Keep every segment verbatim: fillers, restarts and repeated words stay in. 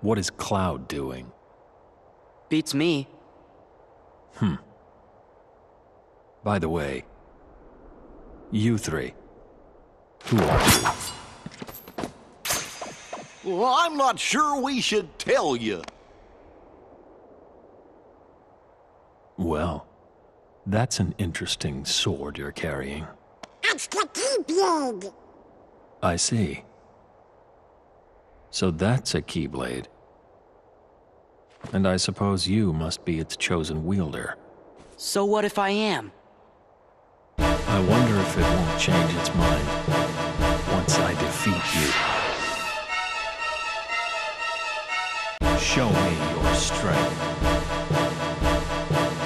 What is Cloud doing? Beats me. Hmm. By the way, you three, who are you? Well, I'm not sure we should tell you. Well, that's an interesting sword you're carrying. It's the Keyblade. I see. So that's a Keyblade. And I suppose you must be its chosen wielder. So what if I am? I wonder if it won't change its mind once I defeat you. Show me your strength.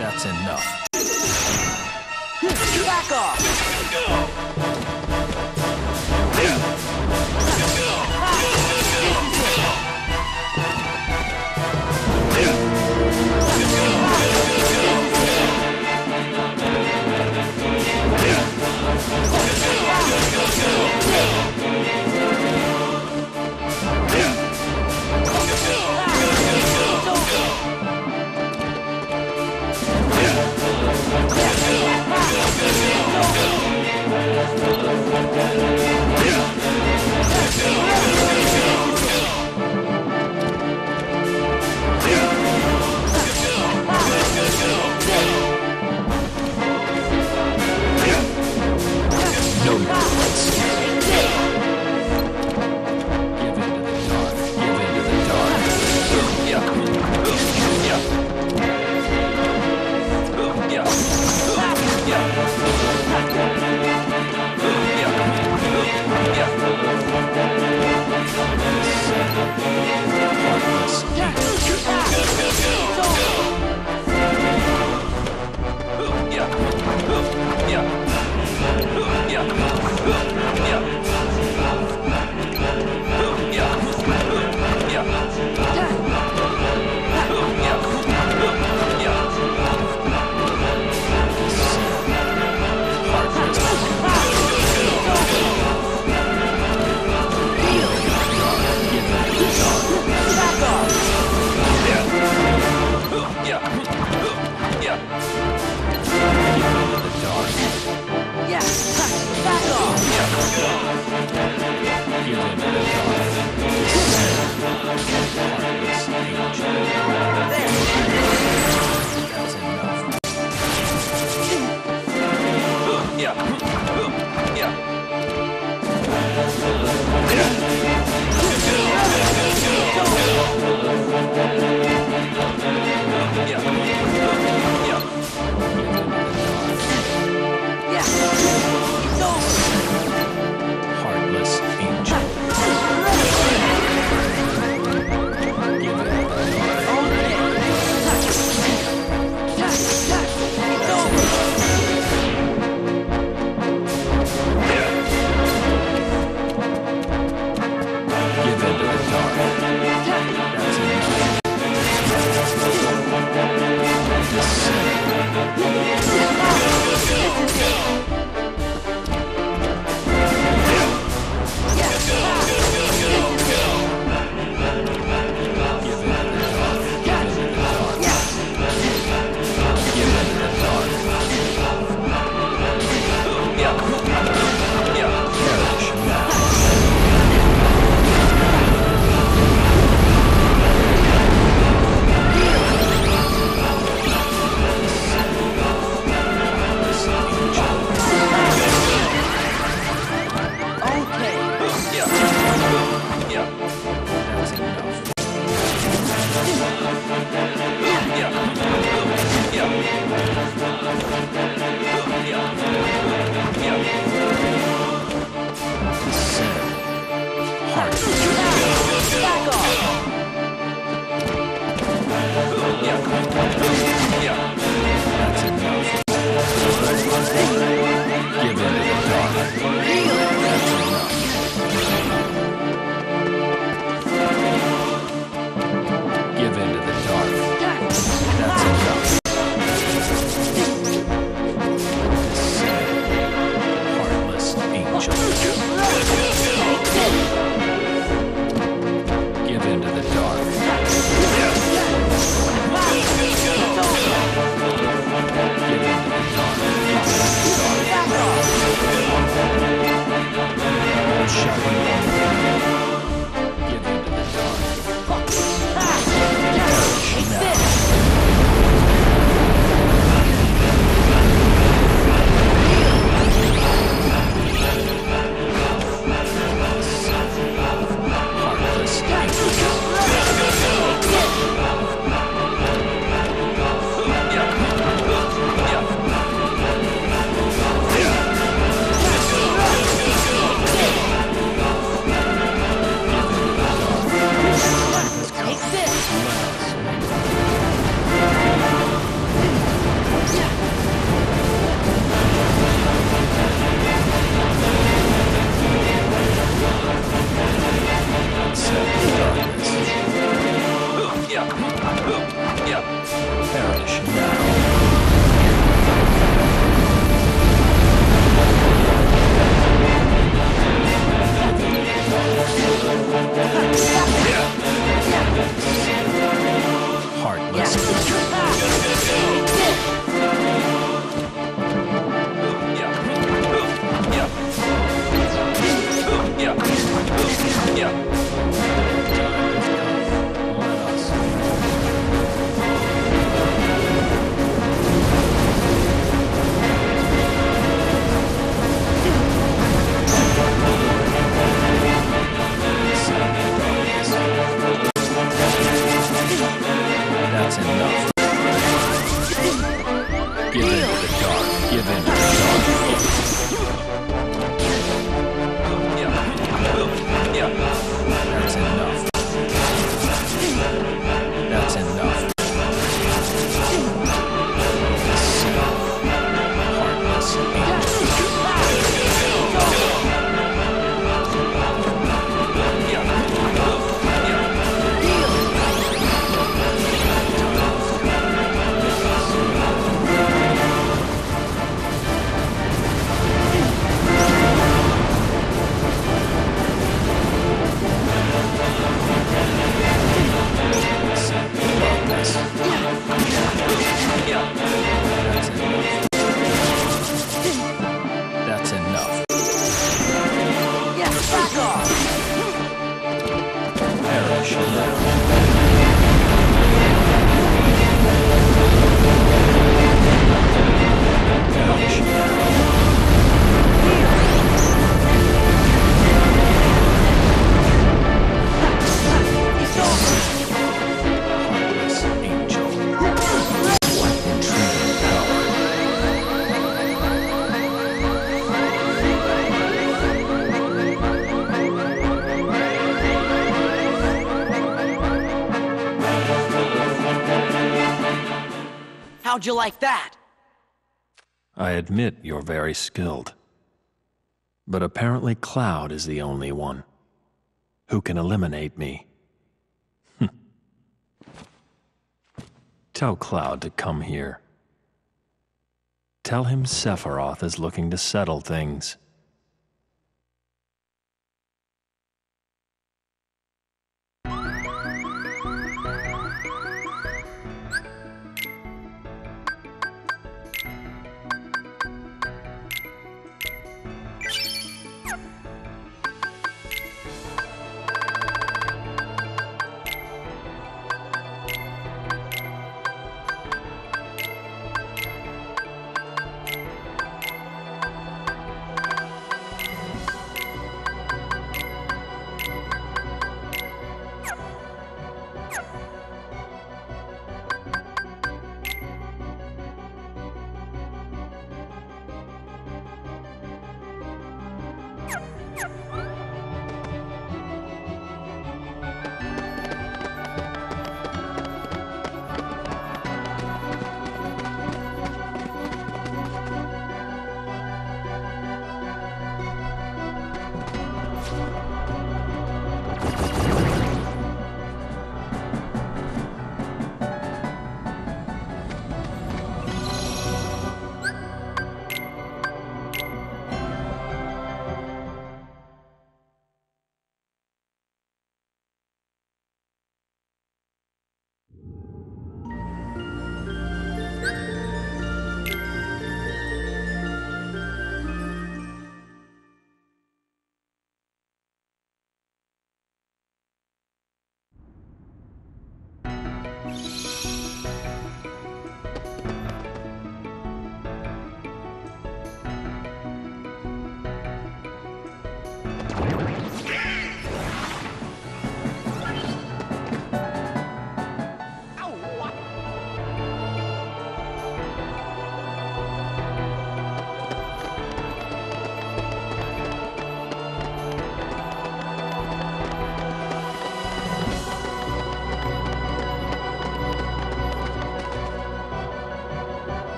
That's enough. Back off! Let's go. given. That's enough. That's enough. How'd you like that? I admit you're very skilled. But apparently Cloud is the only one who can eliminate me. Tell Cloud to come here. Tell him Sephiroth is looking to settle things.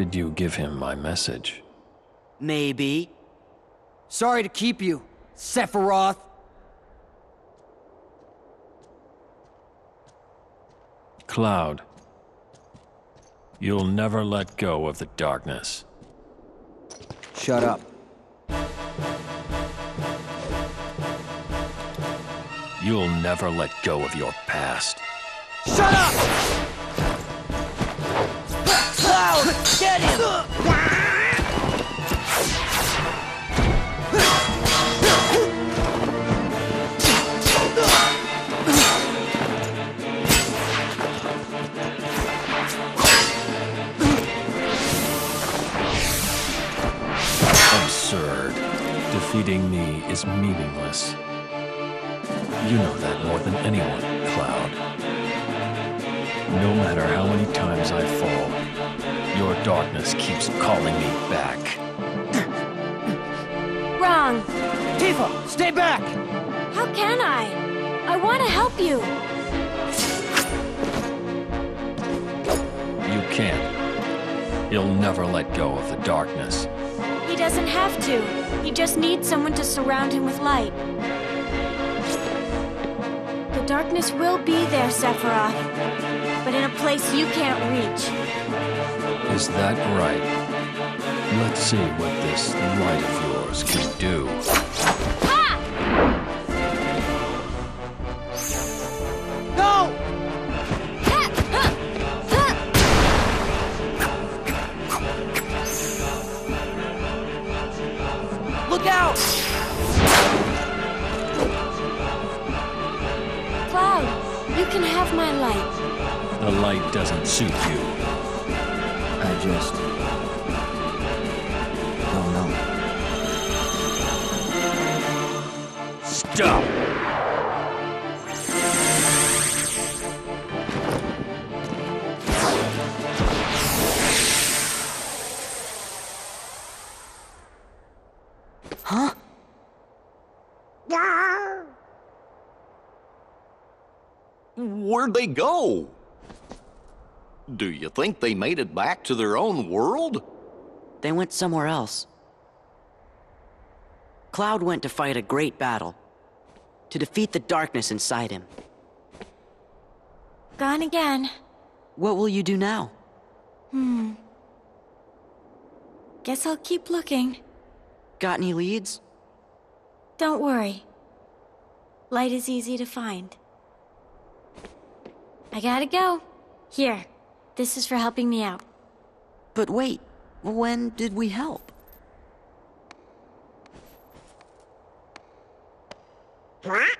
Did you give him my message? Maybe. Sorry to keep you, Sephiroth. Cloud, you'll never let go of the darkness. Shut up. You'll never let go of your past. Shut up! Cloud, get him! Defeating me is meaningless. You know that more than anyone, Cloud. No matter how many times I fall, your darkness keeps calling me back. Wrong. Tifa, stay back! How can I? I want to help you. You can't. You'll never let go of the darkness. He doesn't have to. He just needs someone to surround him with light. The darkness will be there, Sephiroth, but in a place you can't reach. Is that right? Let's see what this light of yours can do. Ha! No! Ha! Ha! Look out! Cloud, you can have my light. The light doesn't suit you. I just... don't know. Stop! Huh? Where'd they go? Do you think they made it back to their own world? They went somewhere else. Cloud went to fight a great battle, to defeat the darkness inside him. Gone again. What will you do now? Hmm. Guess I'll keep looking. Got any leads? Don't worry. Light is easy to find. I gotta go. Here, this is for helping me out. But wait, when did we help? What?